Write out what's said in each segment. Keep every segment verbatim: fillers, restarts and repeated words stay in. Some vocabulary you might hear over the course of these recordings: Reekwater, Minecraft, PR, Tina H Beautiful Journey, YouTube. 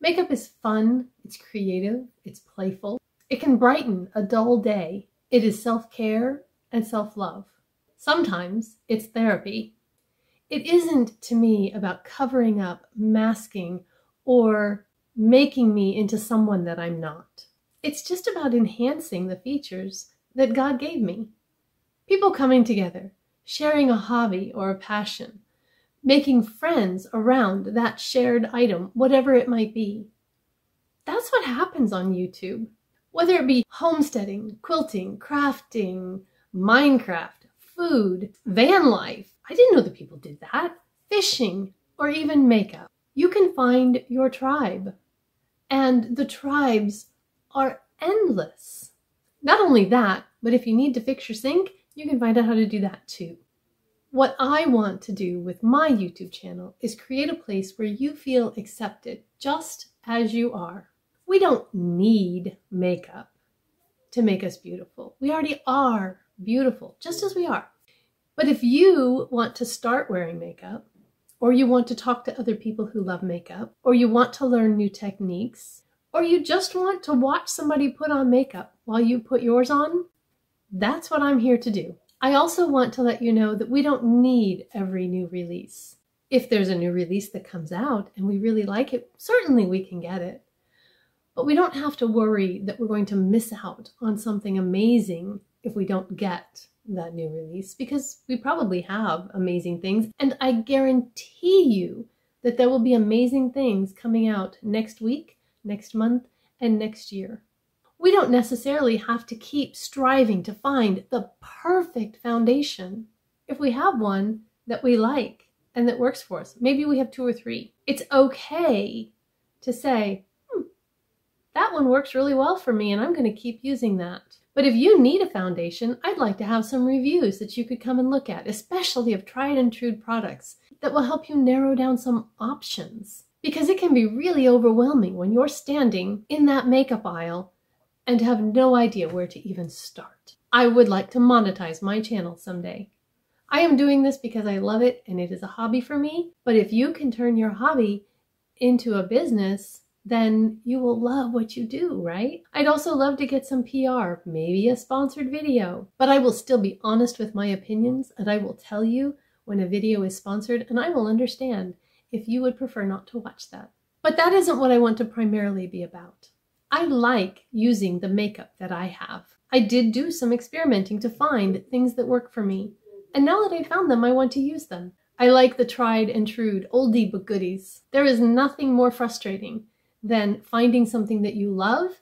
Makeup is fun, it's creative, it's playful. It can brighten a dull day. It is self-care and self-love. Sometimes it's therapy. It isn't, to me, about covering up, masking, or making me into someone that I'm not. It's just about enhancing the features that God gave me. People coming together, sharing a hobby or a passion, making friends around that shared item, whatever it might be. That's what happens on YouTube. Whether it be homesteading, quilting, crafting, Minecraft, food, van life. I didn't know that people did that. Fishing, or even makeup. You can find your tribe. And the tribes are endless. Not only that, but if you need to fix your sink, you can find out how to do that too. What I want to do with my YouTube channel is create a place where you feel accepted just as you are. We don't need makeup to make us beautiful. We already are beautiful, just as we are. But if you want to start wearing makeup, or you want to talk to other people who love makeup, or you want to learn new techniques, or you just want to watch somebody put on makeup while you put yours on, that's what I'm here to do. I also want to let you know that we don't need every new release. If there's a new release that comes out and we really like it, certainly we can get it. But we don't have to worry that we're going to miss out on something amazing if we don't get that new release, because we probably have amazing things. And I guarantee you that there will be amazing things coming out next week, next month, and next year. We don't necessarily have to keep striving to find the perfect foundation if we have one that we like and that works for us. Maybe we have two or three. It's okay to say, hmm, that one works really well for me and I'm going to keep using that. But if you need a foundation, I'd like to have some reviews that you could come and look at, especially of tried and true products that will help you narrow down some options. Because it can be really overwhelming when you're standing in that makeup aisle and have no idea where to even start. I would like to monetize my channel someday. I am doing this because I love it and it is a hobby for me, but if you can turn your hobby into a business, then you will love what you do, right? I'd also love to get some P R, maybe a sponsored video, but I will still be honest with my opinions and I will tell you when a video is sponsored, and I will understand if you would prefer not to watch that. But that isn't what I want to primarily be about. I like using the makeup that I have. I did do some experimenting to find things that work for me. And now that I found them, I want to use them. I like the tried and true, oldie but goodies. There is nothing more frustrating than finding something that you love,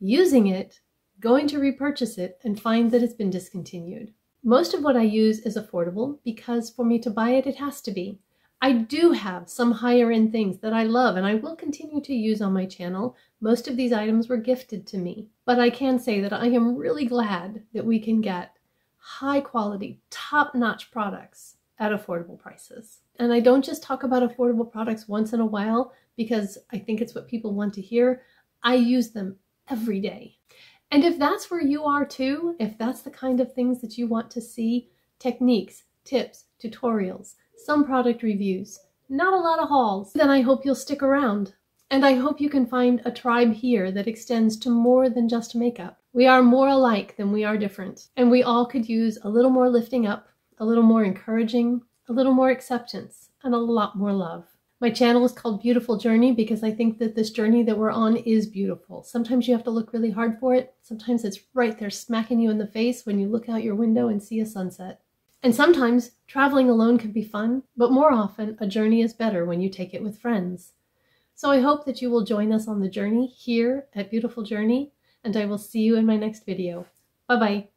using it, going to repurchase it, and find that it's been discontinued. Most of what I use is affordable because for me to buy it, it has to be. I do have some higher end things that I love and I will continue to use on my channel. Most of these items were gifted to me, but I can say that I am really glad that we can get high quality, top-notch products at affordable prices. And I don't just talk about affordable products once in a while because I think it's what people want to hear. I use them every day. And if that's where you are too, if that's the kind of things that you want to see, techniques, tips, tutorials, some product reviews, not a lot of hauls, then I hope you'll stick around. And I hope you can find a tribe here that extends to more than just makeup. We are more alike than we are different. And we all could use a little more lifting up, a little more encouraging, a little more acceptance, and a lot more love. My channel is called Beautiful Journey because I think that this journey that we're on is beautiful. Sometimes you have to look really hard for it. Sometimes it's right there smacking you in the face when you look out your window and see a sunset. And sometimes traveling alone can be fun, but more often a journey is better when you take it with friends. So I hope that you will join us on the journey here at Beautiful Journey, and I will see you in my next video. Bye-bye.